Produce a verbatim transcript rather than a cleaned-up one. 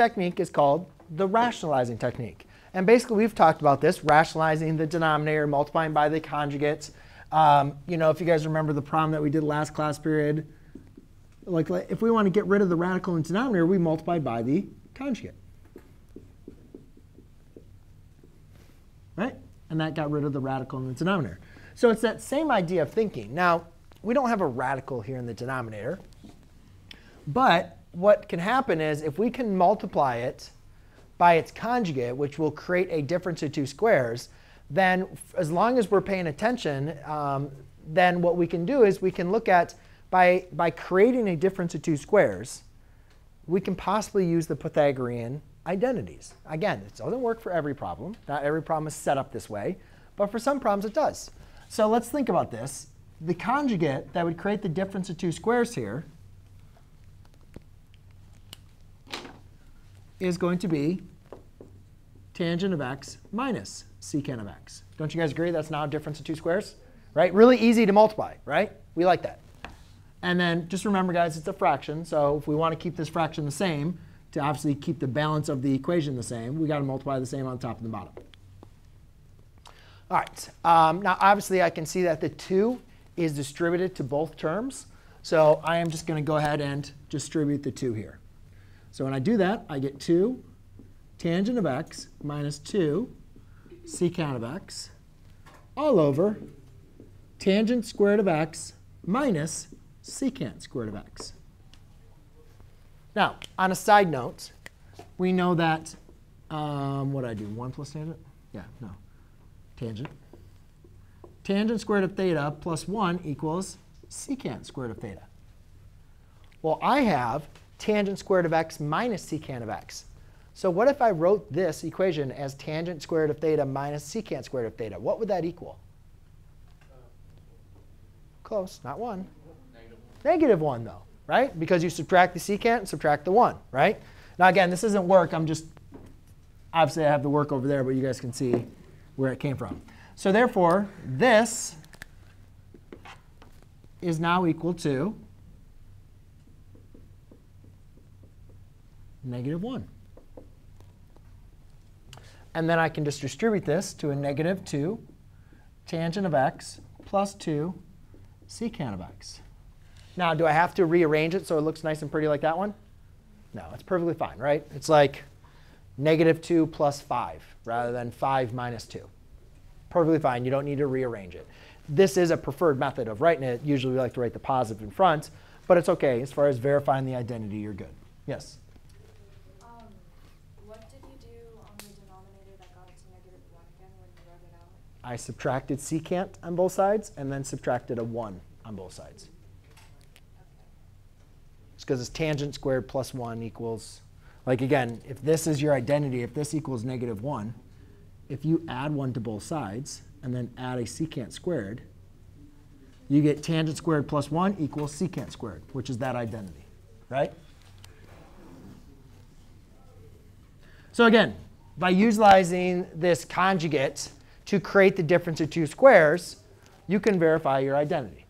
technique is called the rationalizing technique. And basically, we've talked about this, rationalizing the denominator, multiplying by the conjugates. Um, you know, if you guys remember the problem that we did last class period, like if we want to get rid of the radical and denominator, we multiply by the conjugate. Right? And that got rid of the radical and the denominator. So it's that same idea of thinking. Now, we don't have a radical here in the denominator. But what can happen is if we can multiply it by its conjugate, which will create a difference of two squares, then as long as we're paying attention, um, then what we can do is we can look at, by, by creating a difference of two squares, we can possibly use the Pythagorean identities. Again, it doesn't work for every problem. Not every problem is set up this way. But for some problems, it does. So let's think about this. The conjugate that would create the difference of two squares here is going to be tangent of x minus secant of x. Don't you guys agree that's now a difference of two squares? Right? Really easy to multiply, right? We like that. And then just remember, guys, it's a fraction. So if we want to keep this fraction the same, to obviously keep the balance of the equation the same, we've got to multiply the same on top and the bottom. All right. Um, now, obviously, I can see that the two is distributed to both terms. So I am just going to go ahead and distribute the two here. So when I do that, I get two tangent of x minus two secant of x all over tangent squared of x minus secant squared of x. Now, on a side note, we know that, um, what did I do, one plus tangent? Yeah, no, tangent. Tangent squared of theta plus one equals secant squared of theta. Well, I have tangent squared of x minus secant of x. So what if I wrote this equation as tangent squared of theta minus secant squared of theta? What would that equal? Close, not one. Negative, Negative one, though, right? Because you subtract the secant and subtract the one, right? Now, again, this isn't work. I'm just, obviously, I have the work over there, but you guys can see where it came from. So therefore, this is now equal to negative one. And then I can just distribute this to a negative two tangent of x plus two secant of x. Now, do I have to rearrange it so it looks nice and pretty like that one? No, it's perfectly fine, right? It's like negative two plus five rather than five minus two. Perfectly fine. You don't need to rearrange it. This is a preferred method of writing it. Usually, we like to write the positive in front. But it's OK. As far as verifying the identity, you're good. Yes? I subtracted secant on both sides and then subtracted a one on both sides. It's because it's tangent squared plus one equals, like again, if this is your identity, if this equals negative one, if you add one to both sides and then add a secant squared, you get tangent squared plus one equals secant squared, which is that identity, right? So again, by utilizing this conjugate to create the difference of two squares, you can verify your identity.